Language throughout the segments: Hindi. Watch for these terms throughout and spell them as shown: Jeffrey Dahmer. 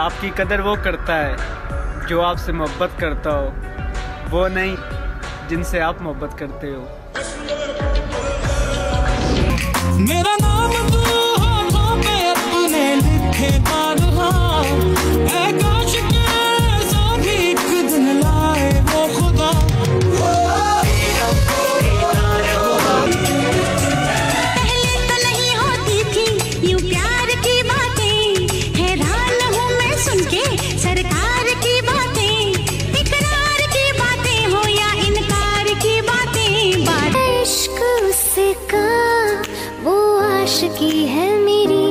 आपकी कदर वो करता है जो आपसे मोहब्बत करता हो, वो नहीं जिनसे आप मोहब्बत करते हो। मेरा नाम तो होठों पे अपने लिखे बारहा, ऐ काश के सभी एक दिन लाए वो खुदा। पहले तो नहीं होती थी यूं प्यार की बातें, हैरान हूँ मैं सुन के सरकार की बातें, इकरार की बातें हो या इनकार की बातें। इश्क़ उससे का वो आशिकी है मेरी,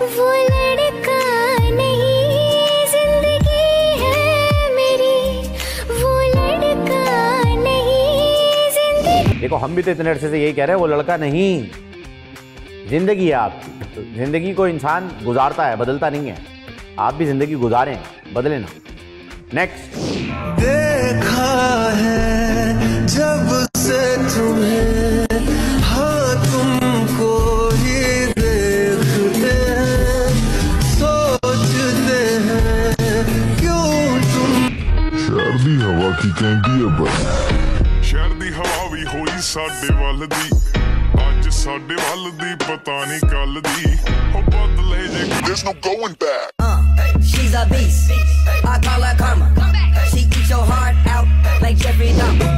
वो लड़का नहीं जिंदगी है मेरी, वो लड़का नहीं जिंदगी। देखो हम भी तो इतने अरसे से यही कह रहे हैं, वो लड़का नहीं जिंदगी है आपकी। जिंदगी को इंसान गुजारता है, बदलता नहीं है। आप भी जिंदगी गुजारें, बदले ना। नेक्स्ट। देखा है जब से तुम्हें, there's no going back. She's a beast, I call her karma. She eats your heart out like Jeffrey Dahmer.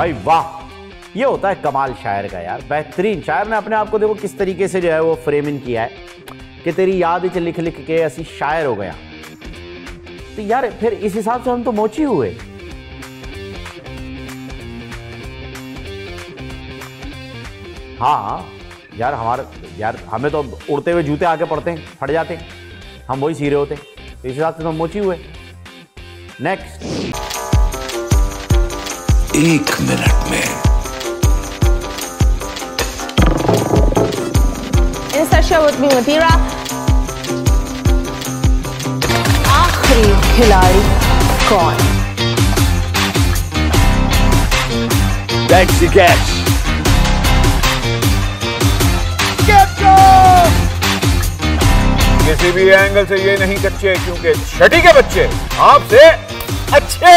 भाई वाह, ये होता है कमाल शायर का यार, बेहतरीन शायर ने अपने आप को देखो किस तरीके से जो है वो फ्रेम इन किया है कि तेरी याद च लिख लिख के ऐसी शायर हो गया। तो यार फिर इस हिसाब से हम तो मोची हुए। हाँ यार, हमारा यार हमें तो उड़ते हुए जूते आके पड़ते हैं, फट जाते हैं, हम वही सीरे होते हैं। तो इस हिसाब से तो हम मोची हुए। नेक्स्ट। 1 मिनट में with me Matira, आखिरी खिलाड़ी कौन? That's the catch. किसी भी एंगल से ये नहीं कच्चे, क्योंकि छठी के बच्चे आपसे अच्छे।